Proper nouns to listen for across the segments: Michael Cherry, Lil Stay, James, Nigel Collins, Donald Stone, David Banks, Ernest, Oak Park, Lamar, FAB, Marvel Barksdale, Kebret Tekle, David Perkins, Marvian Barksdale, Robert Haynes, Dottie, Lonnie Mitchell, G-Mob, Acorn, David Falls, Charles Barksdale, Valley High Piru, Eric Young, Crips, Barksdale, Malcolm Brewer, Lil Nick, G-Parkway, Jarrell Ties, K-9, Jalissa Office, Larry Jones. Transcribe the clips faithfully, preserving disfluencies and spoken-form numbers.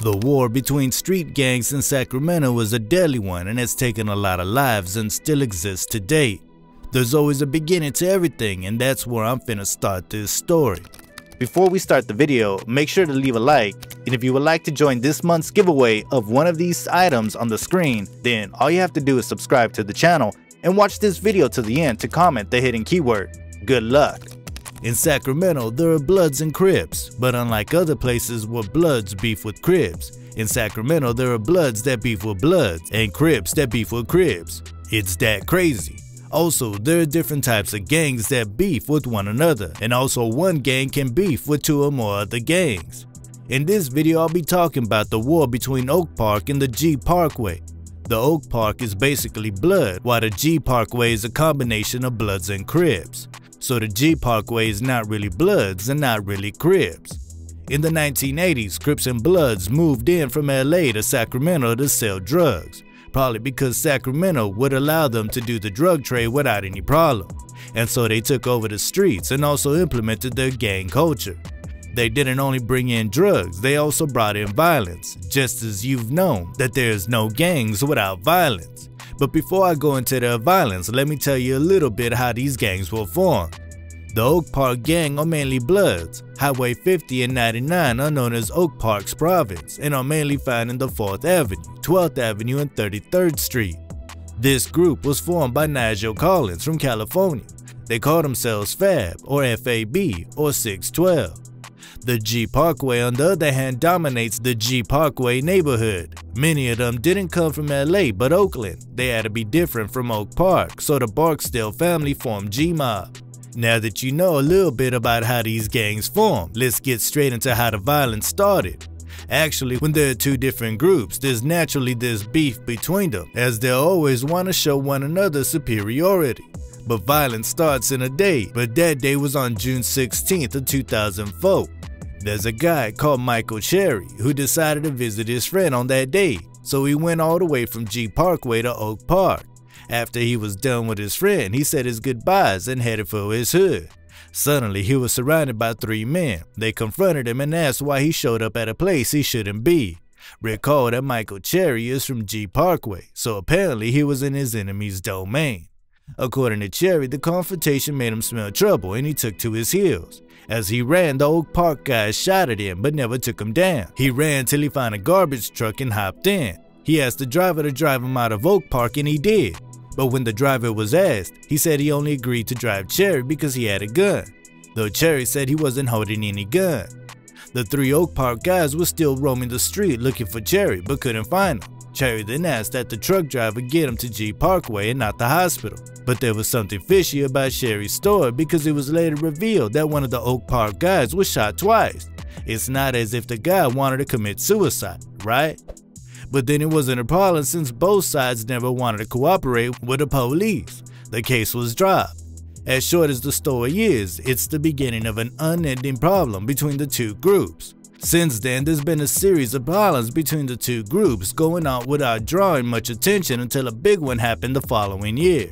The war between street gangs in Sacramento is a deadly one and has taken a lot of lives and still exists today. There's always a beginning to everything, and that's where I'm finna start this story. Before we start the video, make sure to leave a like, and if you would like to join this month's giveaway of one of these items on the screen, then all you have to do is subscribe to the channel and watch this video to the end to comment the hidden keyword. Good luck! In Sacramento, there are Bloods and Crips, but unlike other places where Bloods beef with Crips, in Sacramento there are Bloods that beef with Bloods and Crips that beef with Crips. It's that crazy. Also, there are different types of gangs that beef with one another, and also one gang can beef with two or more other gangs. In this video, I'll be talking about the war between Oak Park and the G-Parkway. The Oak Park is basically Blood, while the G-Parkway is a combination of Bloods and Crips. So the G-Parkway is not really Bloods and not really Crips. In the nineteen eighties, Crips and Bloods moved in from L A to Sacramento to sell drugs. Probably because Sacramento would allow them to do the drug trade without any problem, and so they took over the streets and also implemented their gang culture. They didn't only bring in drugs, they also brought in violence, just as you've known that there's no gangs without violence. But before I go into their violence, let me tell you a little bit how these gangs were formed. The Oak Park gang are mainly Bloods. Highway fifty and ninety-nine are known as Oak Park's province and are mainly found in the fourth Avenue, twelfth Avenue, and thirty-third Street. This group was formed by Nigel Collins from California. They called themselves F A B or F A B or six twelve. The G-Parkway, on the other hand, dominates the G-Parkway neighborhood. Many of them didn't come from L A but Oakland. They had to be different from Oak Park, so the Barksdale family formed G-Mob. Now that you know a little bit about how these gangs form, let's get straight into how the violence started. Actually, when there are two different groups, there's naturally this beef between them, as they'll always want to show one another superiority. But violence starts in a day, but that day was on June sixteenth of two thousand four. There's a guy called Michael Cherry who decided to visit his friend on that day, so he went all the way from G-Parkway to Oak Park. After he was done with his friend, he said his goodbyes and headed for his hood. Suddenly, he was surrounded by three men. They confronted him and asked why he showed up at a place he shouldn't be. Recall that Michael Cherry is from G-Parkway, so apparently he was in his enemy's domain. According to Cherry, the confrontation made him smell trouble and he took to his heels. As he ran, the Oak Park guys shot at him but never took him down. He ran till he found a garbage truck and hopped in. He asked the driver to drive him out of Oak Park and he did. But when the driver was asked, he said he only agreed to drive Cherry because he had a gun, though Cherry said he wasn't holding any gun. The three Oak Park guys were still roaming the street looking for Cherry but couldn't find him. Cherry then asked that the truck driver get him to G-Parkway and not the hospital. But there was something fishy about Cherry's story because it was later revealed that one of the Oak Park guys was shot twice. It's not as if the guy wanted to commit suicide, right? But then it wasn't a problem since both sides never wanted to cooperate with the police. The case was dropped. As short as the story is, it's the beginning of an unending problem between the two groups. Since then, there's been a series of problems between the two groups going on without drawing much attention until a big one happened the following year.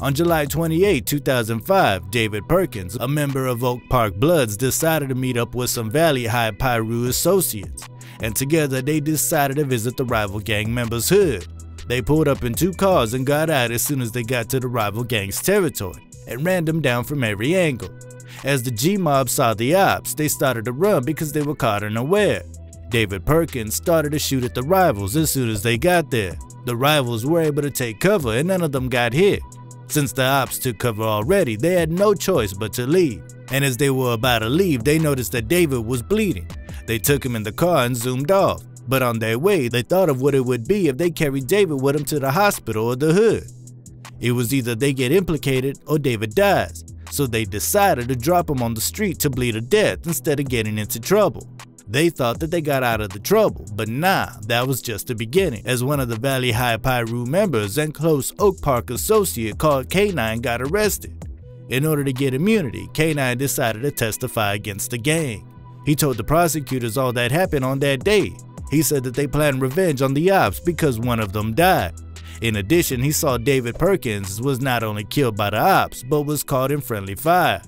On July twenty-eighth, two thousand five, David Perkins, a member of Oak Park Bloods, decided to meet up with some Valley High Piru associates, and together they decided to visit the rival gang members' hood. They pulled up in two cars and got out as soon as they got to the rival gang's territory and ran them down from every angle. As the G-Mob saw the ops, they started to run because they were caught unaware. David Perkins started to shoot at the rivals as soon as they got there. The rivals were able to take cover and none of them got hit. Since the ops took cover already, they had no choice but to leave. And as they were about to leave, they noticed that David was bleeding. They took him in the car and zoomed off, but on their way, they thought of what it would be if they carried David with them to the hospital or the hood. It was either they get implicated or David dies, so they decided to drop him on the street to bleed to death instead of getting into trouble. They thought that they got out of the trouble, but nah, that was just the beginning, as one of the Valley High Piru members and close Oak Park associate called K nine got arrested. In order to get immunity, K nine decided to testify against the gang. He told the prosecutors all that happened on that day. He said that they planned revenge on the ops because one of them died. In addition, he saw David Perkins was not only killed by the ops, but was caught in friendly fire.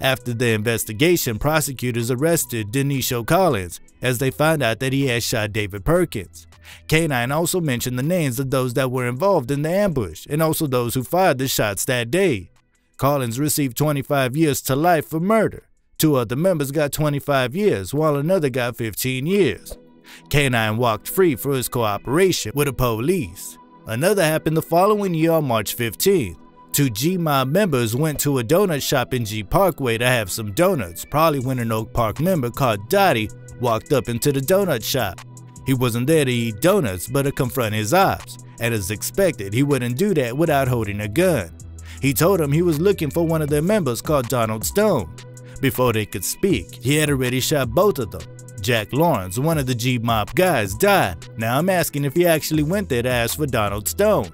After the investigation, prosecutors arrested Denisho Collins as they found out that he had shot David Perkins. K nine also mentioned the names of those that were involved in the ambush and also those who fired the shots that day. Collins received twenty-five years to life for murder. Two other members got twenty-five years, while another got fifteen years. K nine walked free for his cooperation with the police. Another happened the following year on March fifteenth. Two G-Mob members went to a donut shop in G-Parkway to have some donuts, probably when an Oak Park member called Dottie walked up into the donut shop. He wasn't there to eat donuts but to confront his ops, and as expected, he wouldn't do that without holding a gun. He told him he was looking for one of their members called Donald Stone. Before they could speak, he had already shot both of them. Jack Lawrence, one of the G-Mob guys, died. Now I'm asking if he actually went there to ask for Donald Stone.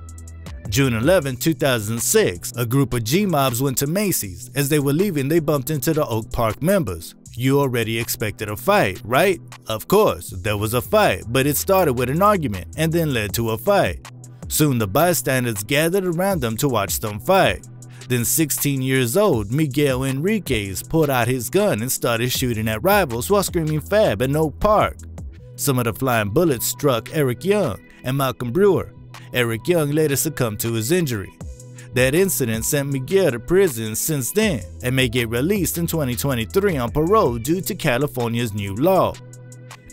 June eleventh, two thousand six, a group of G-Mobs went to Macy's. As they were leaving, they bumped into the Oak Park members. You already expected a fight, right? Of course, there was a fight, but it started with an argument and then led to a fight. Soon the bystanders gathered around them to watch them fight. Then sixteen years old, Miguel Enriquez pulled out his gun and started shooting at rivals while screaming F A B in Oak Park. Some of the flying bullets struck Eric Young and Malcolm Brewer. Eric Young later succumbed to his injury. That incident sent Miguel to prison since then and may get released in twenty twenty-three on parole due to California's new law.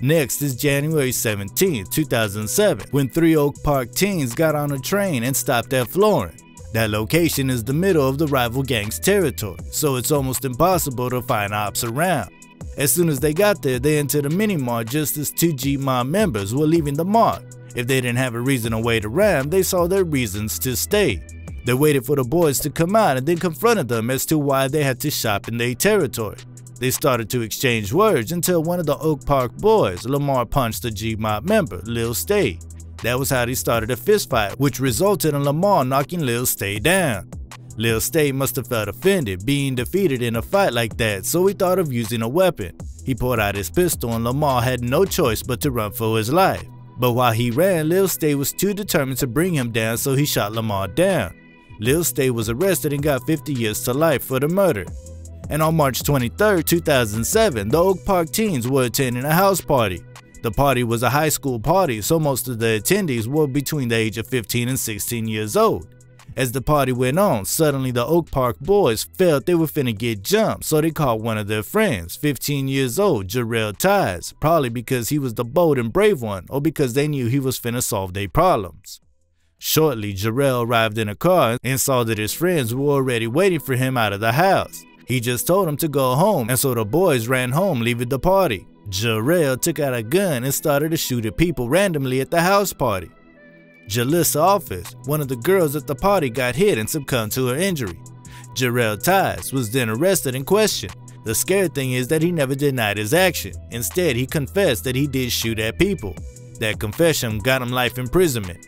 Next is January seventeenth, two thousand seven, when three Oak Park teens got on a train and stopped at Florence. That location is the middle of the rival gang's territory, so it's almost impossible to find ops around. As soon as they got there, they entered a mini-mart just as two G-Mob members were leaving the mart. If they didn't have a reason to wait around, they saw their reasons to stay. They waited for the boys to come out and then confronted them as to why they had to shop in their territory. They started to exchange words until one of the Oak Park boys, Lamar, punched a G-Mob member, Lil Stay. That was how they started a fistfight, which resulted in Lamar knocking Lil Stay down. Lil Stay must have felt offended being defeated in a fight like that, so he thought of using a weapon. He pulled out his pistol and Lamar had no choice but to run for his life. But while he ran, Lil Stay was too determined to bring him down, so he shot Lamar down. Lil Stay was arrested and got fifty years to life for the murder. And on March twenty-third, two thousand seven, the Oak Park teens were attending a house party. The party was a high school party, so most of the attendees were between the age of fifteen and sixteen years old. As the party went on, suddenly the Oak Park boys felt they were finna get jumped, so they called one of their friends, fifteen years old, Jarrell Ties, probably because he was the bold and brave one, or because they knew he was finna solve their problems. Shortly, Jarrell arrived in a car and saw that his friends were already waiting for him out of the house. He just told him to go home, and so the boys ran home, leaving the party. Jarrell took out a gun and started to shoot at people randomly at the house party. Jalissa Office, one of the girls at the party, got hit and succumbed to her injury. Jarrell Ties was then arrested and questioned. The scary thing is that he never denied his action. Instead, he confessed that he did shoot at people. That confession got him life imprisonment.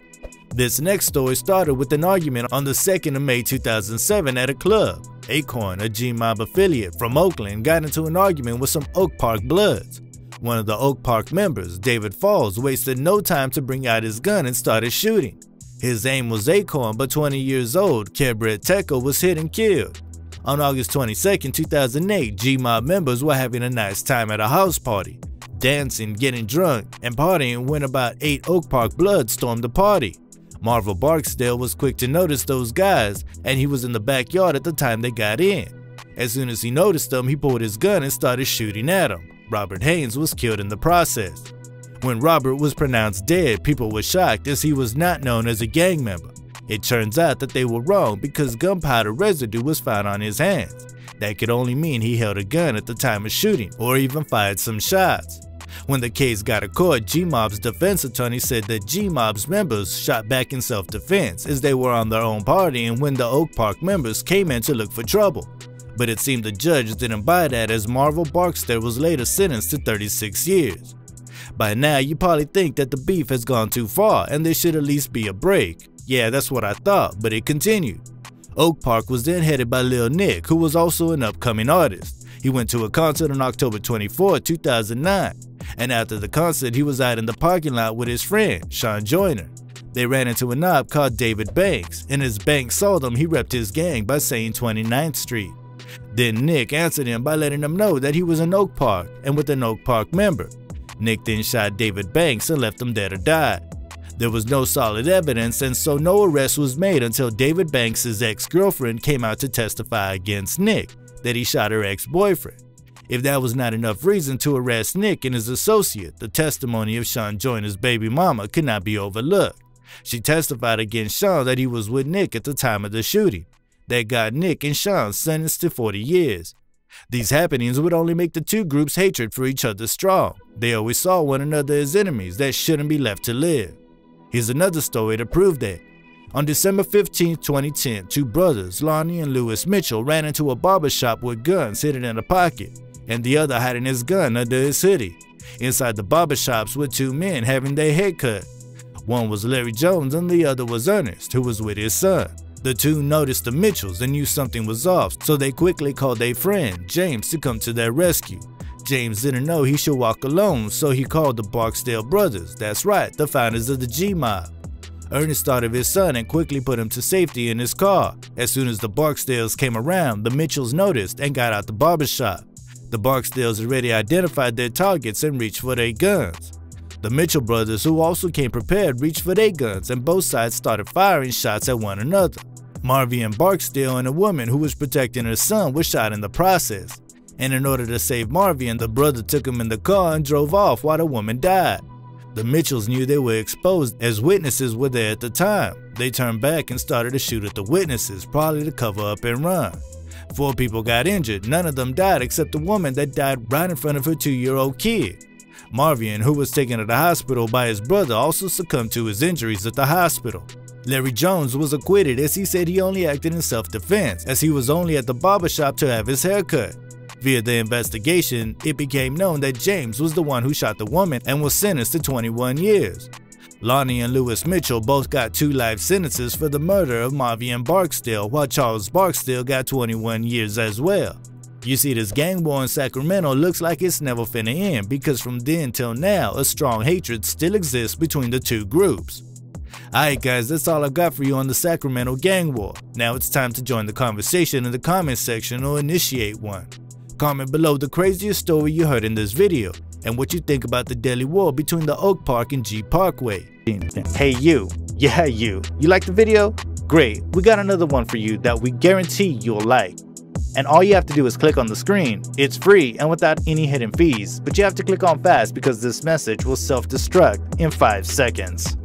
This next story started with an argument on the second of May, two thousand seven at a club. Acorn, a G-Mob affiliate from Oakland, got into an argument with some Oak Park Bloods. One of the Oak Park members, David Falls, wasted no time to bring out his gun and started shooting. His aim was Acorn, but twenty years old, Kebret Tekle was hit and killed. On August twenty-second, two thousand eight, G-Mob members were having a nice time at a house party. Dancing, getting drunk, and partying when about eight Oak Park Bloods stormed the party. Marvel Barksdale was quick to notice those guys, and he was in the backyard at the time they got in. As soon as he noticed them, he pulled his gun and started shooting at them. Robert Haynes was killed in the process. When Robert was pronounced dead, people were shocked as he was not known as a gang member. It turns out that they were wrong because gunpowder residue was found on his hands. That could only mean he held a gun at the time of shooting or even fired some shots. When the case got to court, G-Mob's defense attorney said that G-Mob's members shot back in self-defense as they were on their own party and when the Oak Park members came in to look for trouble. But it seemed the judge didn't buy that as Marvel Barksdale was later sentenced to thirty-six years. By now, you probably think that the beef has gone too far and there should at least be a break. Yeah, that's what I thought, but it continued. Oak Park was then headed by Lil Nick, who was also an upcoming artist. He went to a concert on October twenty-fourth, two thousand nine. And after the concert, he was out in the parking lot with his friend, Sean Joyner. They ran into a knob called David Banks, and as Banks saw them, he repped his gang by saying twenty-ninth Street. Then Nick answered him by letting him know that he was in Oak Park and with an Oak Park member. Nick then shot David Banks and left him there to die. There was no solid evidence, and so no arrest was made until David Banks' ex-girlfriend came out to testify against Nick that he shot her ex-boyfriend. If that was not enough reason to arrest Nick and his associate, the testimony of Sean Joyner's baby mama could not be overlooked. She testified against Sean that he was with Nick at the time of the shooting. That got Nick and Sean sentenced to forty years. These happenings would only make the two groups' hatred for each other strong. They always saw one another as enemies that shouldn't be left to live. Here's another story to prove that. On December fifteenth, twenty ten, two brothers, Lonnie and Lewis Mitchell, ran into a barbershop with guns hidden in a pocket, and the other hiding his gun under his hoodie. Inside the barbershops were two men having their head cut. One was Larry Jones and the other was Ernest, who was with his son. The two noticed the Mitchells and knew something was off, so they quickly called their friend, James, to come to their rescue. James didn't know he should walk alone, so he called the Barksdale brothers, that's right, the founders of the G-Mob. Ernest thought of his son and quickly put him to safety in his car. As soon as the Barksdales came around, the Mitchells noticed and got out the barbershop. The Barksdales already identified their targets and reached for their guns. The Mitchell brothers, who also came prepared, reached for their guns, and both sides started firing shots at one another. Marvian Barksdale and a woman who was protecting her son were shot in the process. And in order to save Marvian, the brother took him in the car and drove off while the woman died. The Mitchells knew they were exposed as witnesses were there at the time. They turned back and started to shoot at the witnesses, probably to cover up and run. Four people got injured, none of them died except the woman that died right in front of her two-year-old kid. Marvian, who was taken to the hospital by his brother, also succumbed to his injuries at the hospital. Larry Jones was acquitted as he said he only acted in self-defense, as he was only at the barbershop to have his hair cut. Via the investigation, it became known that James was the one who shot the woman and was sentenced to twenty-one years. Lonnie and Lewis Mitchell both got two life sentences for the murder of Marvian Barksdale, while Charles Barksdale got twenty-one years as well. You see, this gang war in Sacramento looks like it's never finna end, because from then till now, a strong hatred still exists between the two groups. Alright guys, that's all I got for you on the Sacramento gang war. Now it's time to join the conversation in the comment section or initiate one. Comment below the craziest story you heard in this video, and what you think about the deadly war between the Oak Park and G-Parkway. Hey you, yeah you, you like the video? Great, we got another one for you that we guarantee you'll like. And all you have to do is click on the screen. It's free and without any hidden fees, but you have to click on fast because this message will self-destruct in five seconds.